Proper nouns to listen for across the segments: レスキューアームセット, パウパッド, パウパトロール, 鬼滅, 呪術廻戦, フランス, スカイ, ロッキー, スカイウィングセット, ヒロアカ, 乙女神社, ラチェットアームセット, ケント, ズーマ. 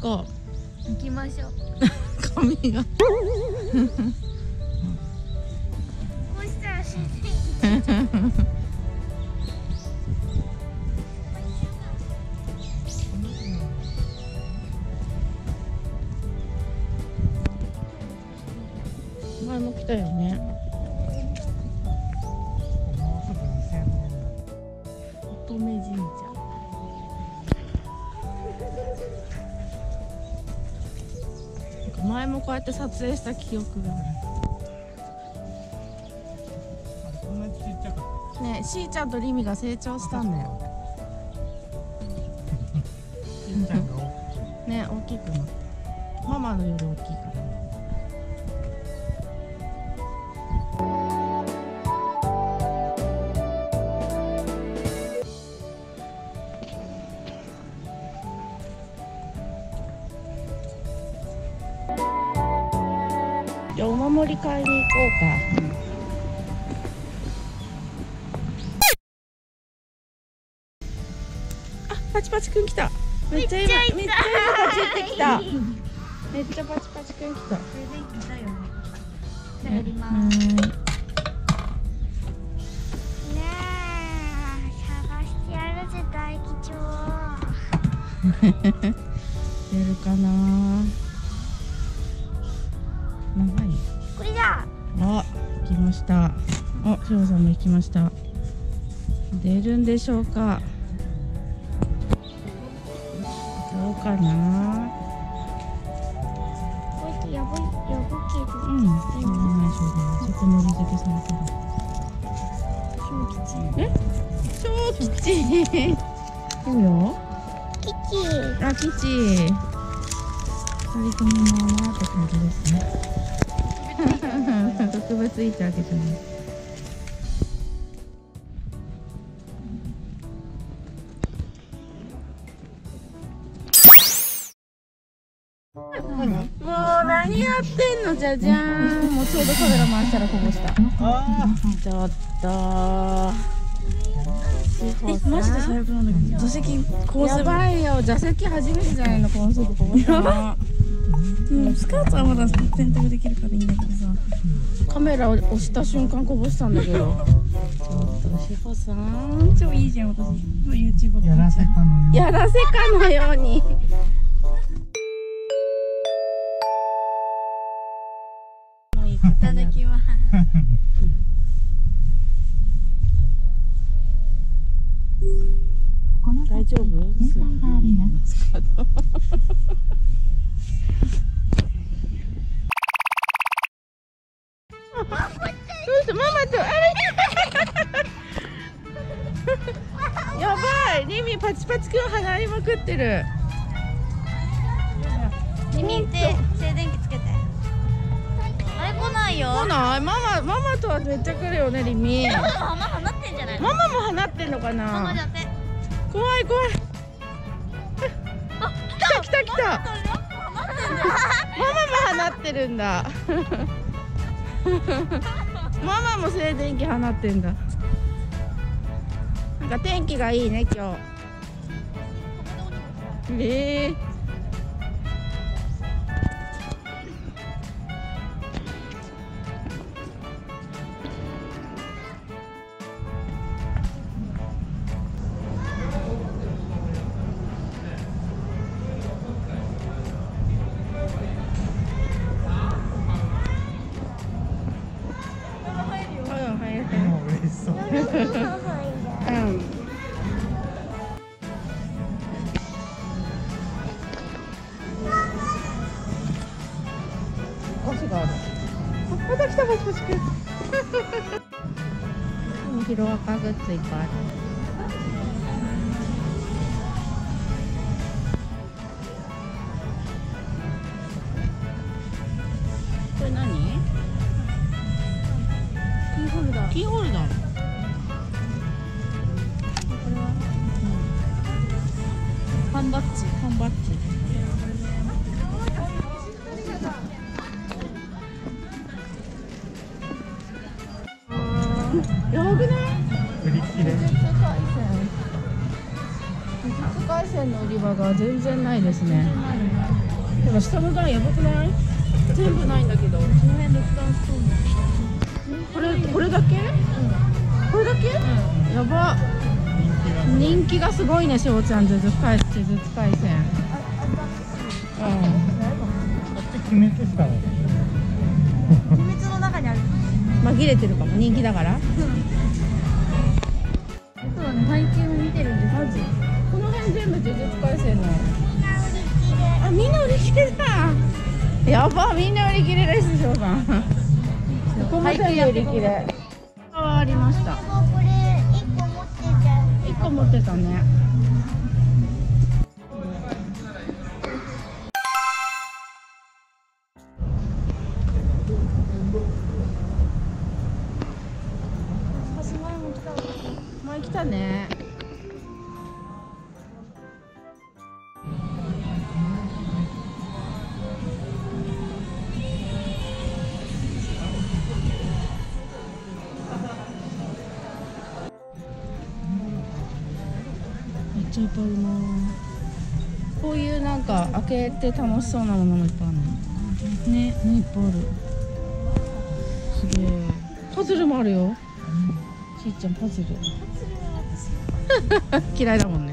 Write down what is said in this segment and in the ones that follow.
か。行きましょう。髪が。こうしたら自然に。前も来たよね。乙女神社。前もこうやって撮影した記憶がある。こんなちっちゃかったねえ、しーちゃんとりみが成長したんだよ。しーちゃんが大きいね、大きくなった。ママのより大きいから。お守り買いに行こうか。あ、パチパチくん来た。めっちゃ今めっちゃパチってきた。めっちゃパチパチくん来た。来たよね。帰ります。ねえ、探してやるぜ大吉を。出るかな。長い。これだ。あ、来ました。あ、しょうさんも行きました。出るんでしょうか。どうかな。こうやってやぶやぶけど。うん。ないしょうだ。ちょっと乗り付けされたら。小吉。え？小吉。どうよ。吉。あ、吉。二人ともなーって感じですね。特別いいってわけじゃない。もう何やってんの。じゃじゃーん。もうちょうどカメラ回したらこぼした。ちょっとマジで最悪なんだけど、座席こうする。やばいよ、座席初めてじゃないの。この速こぼしたの。うん、スカーツはまだ洗濯できるからいいんだけどさ、カメラを押した瞬間こぼしたんだけど。ちょっと志保さん超いいじゃん。私の YouTube やらせかのように。もういただきます。大丈夫？ママと歩いて。やばい、リミパチパチくん離れまくってる。リミって静電気つけて。あれ来ないよ。来ない。ママとはめっちゃ来るよねリミ。ママ放ってんじゃないの？ママも放ってんのかな。ママじゃって。怖い怖い。あ、来た。ママも放ってるんだ。ママも静電気放ってんだ。なんか天気がいいね今日。また来た。パチパチくん。ヒロアカグッズいっぱいある。これ何？キーホルダー。缶バッジ。やばくない？売り切れ。海鮮の売り場が全然ないですね。でも下の段やばくない？全部ないんだけど。この辺でこれだけ？これだけ？やば。人気がすごいね、しおちゃん。呪術廻戦、呪術廻戦。うん。鬼滅ですかね。鬼滅の中にある。紛れてるかも、人気だから。実はね、配給を見てるんです。マジ。この辺全部呪術廻戦の。あ、みんな売り切れだ。やば、みんな売り切れです、しおさん。ここも全部売り切れ。ありました。持ってたね。前来たね。いっぱいあるな。こういうなんか開けて楽しそうなものもいっぱいあるね。ね、いっぱいある。すげえ。パズルもあるよ。しーちゃんパズル。嫌いだもんね。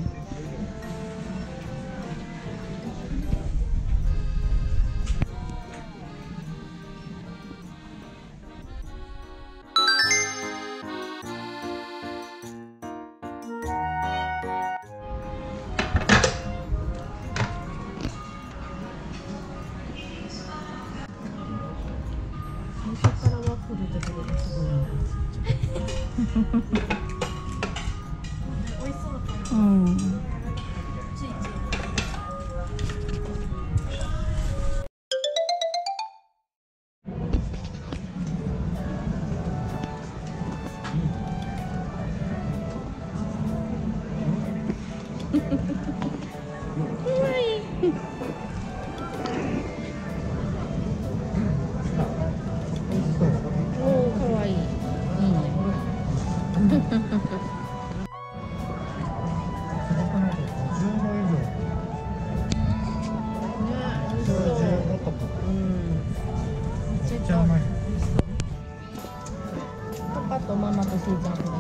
パパとママとしーちゃん。